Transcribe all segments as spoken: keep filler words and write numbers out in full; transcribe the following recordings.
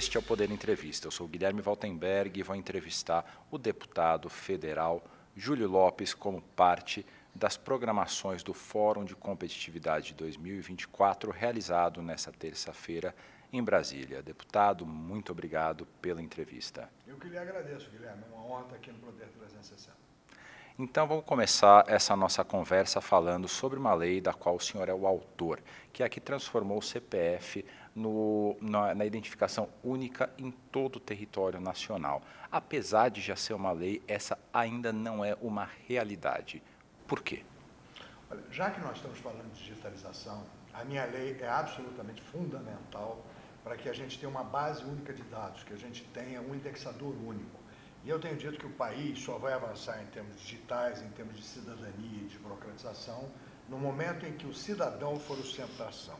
Este é o Poder Entrevista. Eu sou o Guilherme Waltenberg e vou entrevistar o deputado federal Júlio Lopes como parte das programações do Fórum de Competitividade dois mil e vinte e quatro, realizado nesta terça-feira em Brasília. Deputado, muito obrigado pela entrevista. Eu que lhe agradeço, Guilherme. É uma honra estar aqui no Poder trezentos e sessenta. Então, vamos começar essa nossa conversa falando sobre uma lei da qual o senhor é o autor, que é a que transformou o C P F no, na, na identificação única em todo o território nacional. Apesar de já ser uma lei, essa ainda não é uma realidade. Por quê? Olha, já que nós estamos falando de digitalização, a minha lei é absolutamente fundamental para que a gente tenha uma base única de dados, que a gente tenha um indexador único. E eu tenho dito que o país só vai avançar em termos digitais, em termos de cidadania e de burocratização, no momento em que o cidadão for o centro da ação.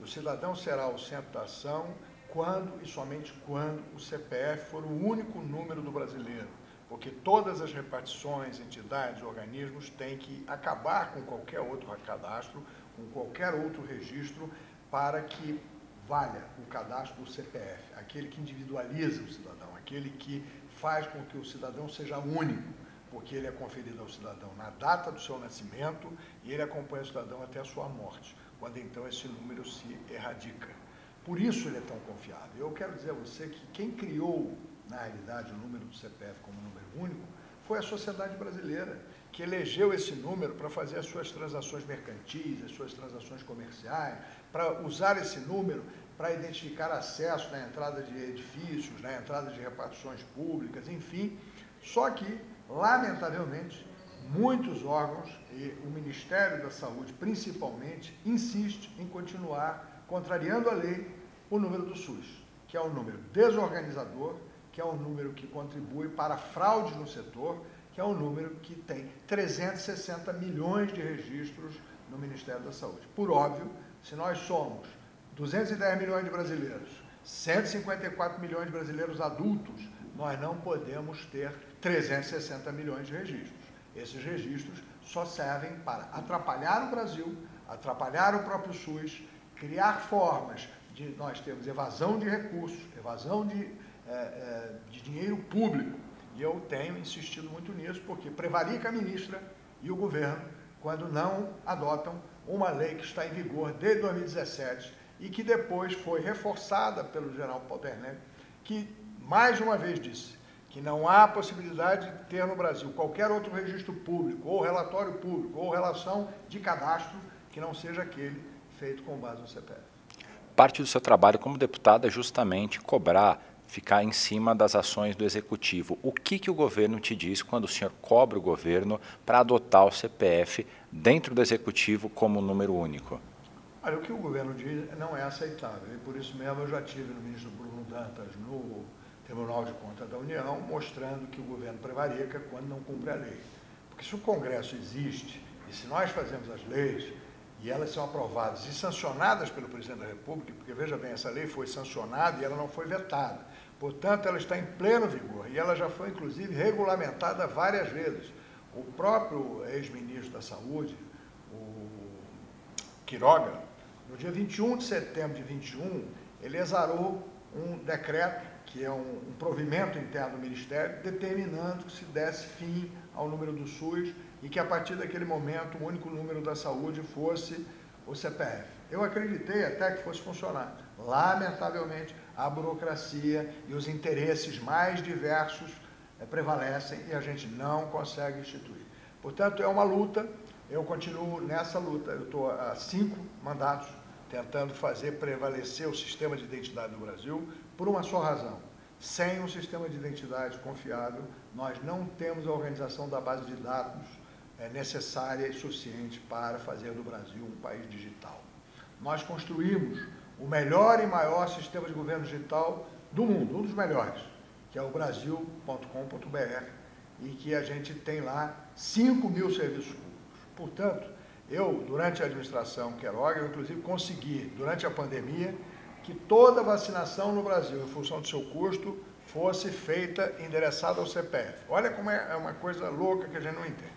E o cidadão será o centro da ação quando e somente quando o C P F for o único número do brasileiro, porque todas as repartições, entidades, organismos têm que acabar com qualquer outro cadastro, com qualquer outro registro, para que valha o cadastro do C P F, aquele que individualiza o cidadão, aquele que faz com que o cidadão seja único, porque ele é conferido ao cidadão na data do seu nascimento e ele acompanha o cidadão até a sua morte, quando então esse número se erradica. Por isso ele é tão confiável. Eu quero dizer a você que quem criou, na realidade, o número do C P F como número único foi a sociedade brasileira, que elegeu esse número para fazer as suas transações mercantis, as suas transações comerciais, para usar esse número para identificar acesso na entrada de edifícios, na entrada de repartições públicas, enfim. Só que, lamentavelmente, muitos órgãos e o Ministério da Saúde, principalmente, insiste em continuar, contrariando a lei, o número do SUS, que é um número desorganizador, que é um número que contribui para fraudes no setor, que é um número que tem trezentos e sessenta milhões de registros no Ministério da Saúde. Por óbvio, se nós somos duzentos e dez milhões de brasileiros, cento e cinquenta e quatro milhões de brasileiros adultos, nós não podemos ter trezentos e sessenta milhões de registros. Esses registros só servem para atrapalhar o Brasil, atrapalhar o próprio SUS, criar formas de nós termos evasão de recursos, evasão de, é, é, de dinheiro público. E eu tenho insistido muito nisso, porque prevarica a ministra e o governo quando não adotam uma lei que está em vigor desde dois mil e dezessete e que depois foi reforçada pelo general Paulbernet, que mais uma vez disse que não há possibilidade de ter no Brasil qualquer outro registro público, ou relatório público, ou relação de cadastro que não seja aquele feito com base no C P F. Parte do seu trabalho como deputado é justamente cobrar, ficar em cima das ações do Executivo. O que, que o governo te diz quando o senhor cobra o governo para adotar o C P F dentro do Executivo como número único? Olha, o que o governo diz não é aceitável, e por isso mesmo eu já tive no ministro Bruno Dantas no Tribunal de Contas da União, mostrando que o governo prevarica quando não cumpre a lei. Porque se o Congresso existe, e se nós fazemos as leis, e elas são aprovadas e sancionadas pelo presidente da República, porque, veja bem, essa lei foi sancionada e ela não foi vetada. Portanto, ela está em pleno vigor, e ela já foi, inclusive, regulamentada várias vezes. O próprio ex-ministro da Saúde, o Quiroga, no dia vinte e um de setembro de vinte e um, ele exarou um decreto, que é um, um provimento interno do Ministério, determinando que se desse fim ao número do SUS e que, a partir daquele momento, o único número da saúde fosse o C P F. Eu acreditei até que fosse funcionar. Lamentavelmente, a burocracia e os interesses mais diversos eh, prevalecem e a gente não consegue instituir. Portanto, é uma luta. Eu continuo nessa luta. Eu estou há cinco mandatos tentando fazer prevalecer o sistema de identidade do Brasil por uma só razão. Sem um sistema de identidade confiável, nós não temos a organização da base de dados é, necessária e suficiente para fazer do Brasil um país digital. Nós construímos o melhor e maior sistema de governo digital do mundo, um dos melhores, que é o brasil ponto com ponto br, e que a gente tem lá cinco mil serviços públicos. Portanto, eu, durante a administração Quiroga, eu, inclusive, consegui, durante a pandemia, que toda vacinação no Brasil, em função do seu custo, fosse feita endereçada ao C P F. Olha como é uma coisa louca que a gente não entende.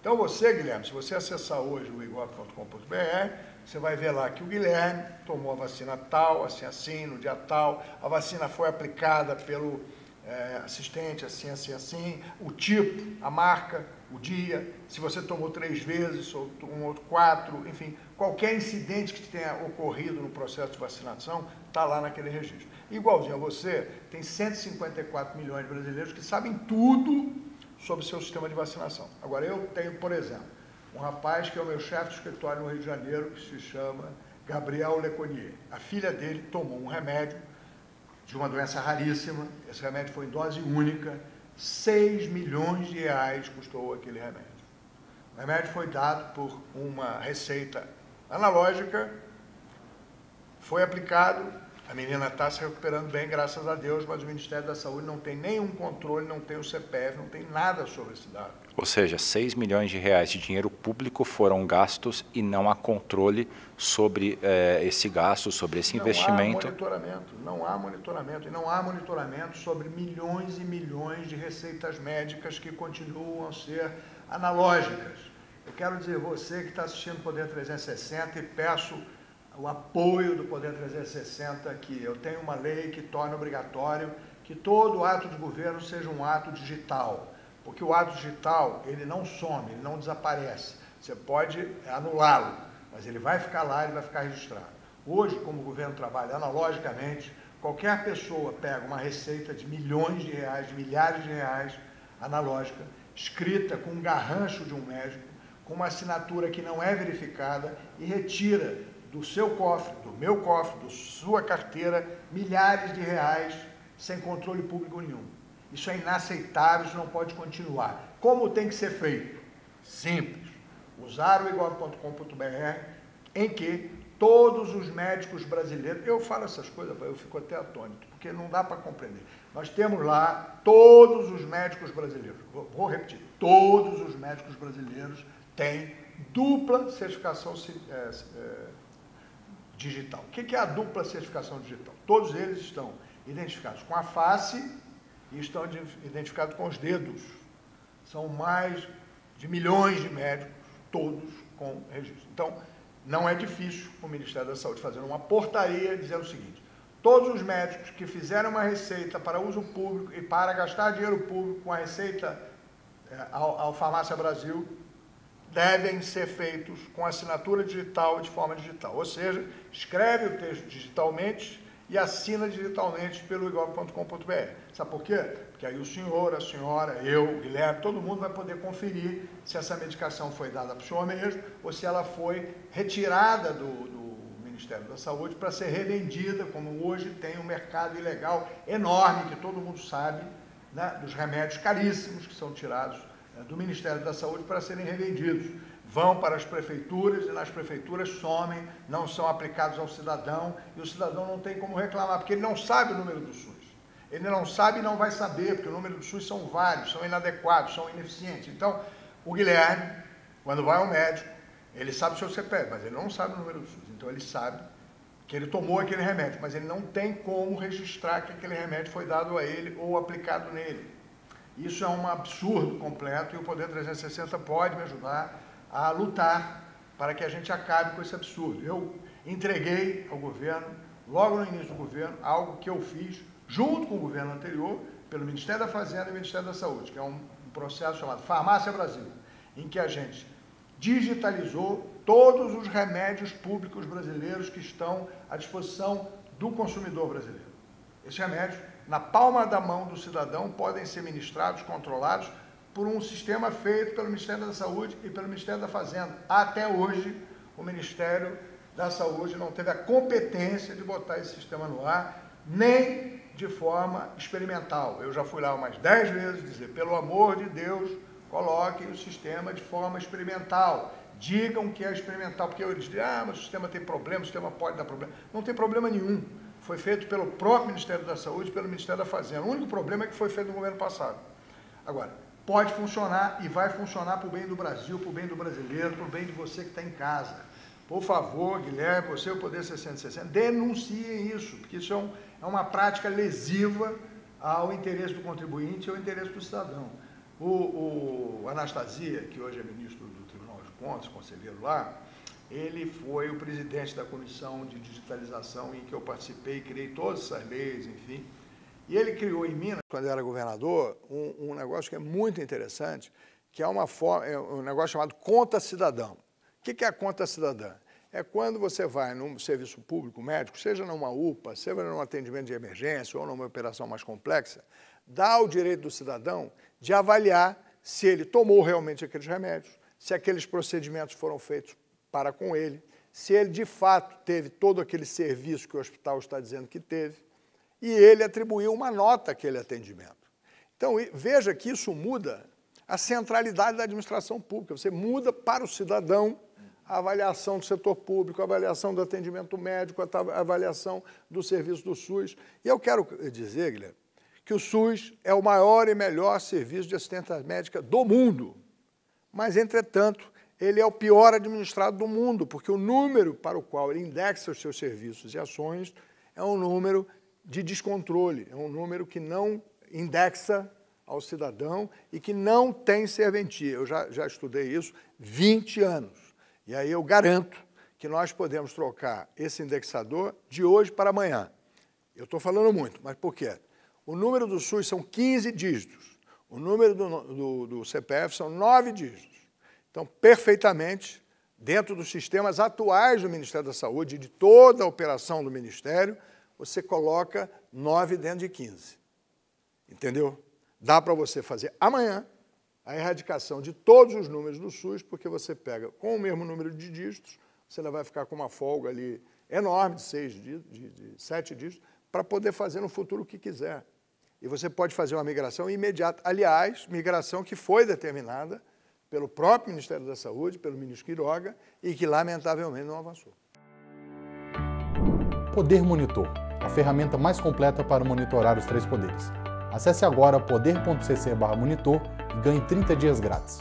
Então você, Guilherme, se você acessar hoje o igual ponto com ponto br, você vai ver lá que o Guilherme tomou a vacina tal, assim, assim, no dia tal, a vacina foi aplicada pelo é, assistente, assim, assim, assim, o tipo, a marca, o dia, se você tomou três vezes, ou um outro quatro, enfim, qualquer incidente que tenha ocorrido no processo de vacinação, está lá naquele registro. Igualzinho a você, tem cento e cinquenta e quatro milhões de brasileiros que sabem tudo sobre o seu sistema de vacinação. Agora, eu tenho, por exemplo, um rapaz que é o meu chefe de escritório no Rio de Janeiro, que se chama Gabriel Leconier. A filha dele tomou um remédio de uma doença raríssima, esse remédio foi em dose única, seis milhões de reais custou aquele remédio. O remédio foi dado por uma receita analógica, foi aplicado, a menina está se recuperando bem, graças a Deus, mas o Ministério da Saúde não tem nenhum controle, não tem o C P F, não tem nada sobre esse dado. Ou seja, seis milhões de reais de dinheiro público foram gastos e não há controle sobre eh, esse gasto, sobre esse não investimento. Não há monitoramento, não há monitoramento. E não há monitoramento sobre milhões e milhões de receitas médicas que continuam a ser analógicas. Eu quero dizer, você que está assistindo o Poder trezentos e sessenta, e peço o apoio do Poder trezentos e sessenta aqui. Eu tenho uma lei que torna obrigatório que todo ato de governo seja um ato digital, porque o ato digital, ele não some, ele não desaparece. Você pode anulá-lo, mas ele vai ficar lá, ele vai ficar registrado. Hoje, como o governo trabalha analogicamente, qualquer pessoa pega uma receita de milhões de reais, de milhares de reais, analógica, escrita com um garrancho de um médico, com uma assinatura que não é verificada, e retira do seu cofre, do meu cofre, da sua carteira, milhares de reais sem controle público nenhum. Isso é inaceitável, isso não pode continuar. Como tem que ser feito? Simples. Usar o igual ponto com ponto br, em que todos os médicos brasileiros... Eu falo essas coisas, eu fico até atônito, porque não dá para compreender. Nós temos lá todos os médicos brasileiros. Vou repetir. Todos os médicos brasileiros têm dupla certificação é, é, digital. O que é a dupla certificação digital? Todos eles estão identificados com a face e estão identificados com os dedos. São mais de milhões de médicos, todos com registro. Então, não é difícil o Ministério da Saúde fazer uma portaria dizendo o seguinte: todos os médicos que fizeram uma receita para uso público e para gastar dinheiro público com a receita é, ao, ao Farmácia Brasil, devem ser feitos com assinatura digital, de forma digital. Ou seja, escreve o texto digitalmente e assina digitalmente pelo igual ponto com ponto br. Sabe por quê? Porque aí o senhor, a senhora, eu, o Guilherme, todo mundo vai poder conferir se essa medicação foi dada para o senhor mesmo ou se ela foi retirada do, do Ministério da Saúde para ser revendida, como hoje tem um mercado ilegal enorme, que todo mundo sabe, né, dos remédios caríssimos que são tirados do Ministério da Saúde para serem revendidos. Vão para as prefeituras e nas prefeituras somem, não são aplicados ao cidadão, e o cidadão não tem como reclamar, porque ele não sabe o número do SUS. Ele não sabe e não vai saber, porque o número do SUS são vários, são inadequados, são ineficientes. Então, o Guilherme, quando vai ao médico, ele sabe o seu C P F, mas ele não sabe o número do SUS. Então, ele sabe que ele tomou aquele remédio, mas ele não tem como registrar que aquele remédio foi dado a ele ou aplicado nele. Isso é um absurdo completo, e o Poder trezentos e sessenta pode me ajudar a lutar para que a gente acabe com esse absurdo. Eu entreguei ao governo, logo no início do governo, algo que eu fiz junto com o governo anterior, pelo Ministério da Fazenda e Ministério da Saúde, que é um processo chamado Farmácia Brasil, em que a gente digitalizou todos os remédios públicos brasileiros que estão à disposição do consumidor brasileiro. Esses remédios, na palma da mão do cidadão, podem ser ministrados, controlados, por um sistema feito pelo Ministério da Saúde e pelo Ministério da Fazenda. Até hoje, o Ministério da Saúde não teve a competência de botar esse sistema no ar, nem de forma experimental. Eu já fui lá umas dez vezes dizer, pelo amor de Deus, coloquem o sistema de forma experimental. Digam que é experimental, porque eles dizem, ah, mas o sistema tem problema, o sistema pode dar problema. Não tem problema nenhum. Foi feito pelo próprio Ministério da Saúde e pelo Ministério da Fazenda. O único problema é que foi feito no governo passado. Agora, pode funcionar e vai funcionar para o bem do Brasil, para o bem do brasileiro, para o bem de você que está em casa. Por favor, Guilherme, você e o Poder trezentos e sessenta, denunciem isso, porque isso é, um, é uma prática lesiva ao interesse do contribuinte e ao interesse do cidadão. O, o Anastasia, que hoje é ministro do Tribunal de Contas, conselheiro lá, ele foi o presidente da comissão de digitalização em que eu participei, criei todas essas leis, enfim. E ele criou em Minas, quando era governador, um, um negócio que é muito interessante, que é uma forma, é um negócio chamado Conta Cidadão. O que é a Conta Cidadã? É quando você vai num serviço público médico, seja numa U P A, seja num atendimento de emergência ou numa operação mais complexa, dá o direito do cidadão de avaliar se ele tomou realmente aqueles remédios, se aqueles procedimentos foram feitos para com ele, se ele de fato teve todo aquele serviço que o hospital está dizendo que teve, e ele atribuiu uma nota àquele atendimento. Então, veja que isso muda a centralidade da administração pública, você muda para o cidadão a avaliação do setor público, a avaliação do atendimento médico, a avaliação do serviço do SUS. E eu quero dizer, Guilherme, que o SUS é o maior e melhor serviço de assistência médica do mundo, mas, entretanto, ele é o pior administrado do mundo, porque o número para o qual ele indexa os seus serviços e ações é um número de descontrole, é um número que não indexa ao cidadão e que não tem serventia. Eu já, já estudei isso vinte anos. E aí eu garanto que nós podemos trocar esse indexador de hoje para amanhã. Eu estou falando muito, mas por quê? O número do SUS são quinze dígitos, o número do, do, do C P F são nove dígitos. Então, perfeitamente, dentro dos sistemas atuais do Ministério da Saúde e de toda a operação do Ministério, você coloca nove dentro de quinze. Entendeu? Dá para você fazer amanhã a erradicação de todos os números do SUS, porque você pega com o mesmo número de dígitos, você ainda vai ficar com uma folga ali enorme de seis dígitos, de, de sete dígitos, para poder fazer no futuro o que quiser. E você pode fazer uma migração imediata. Aliás, migração que foi determinada pelo próprio Ministério da Saúde, pelo ministro Quiroga, e que, lamentavelmente, não avançou. Poder Monitor, a ferramenta mais completa para monitorar os três poderes. Acesse agora poder ponto c c barra monitor e ganhe trinta dias grátis.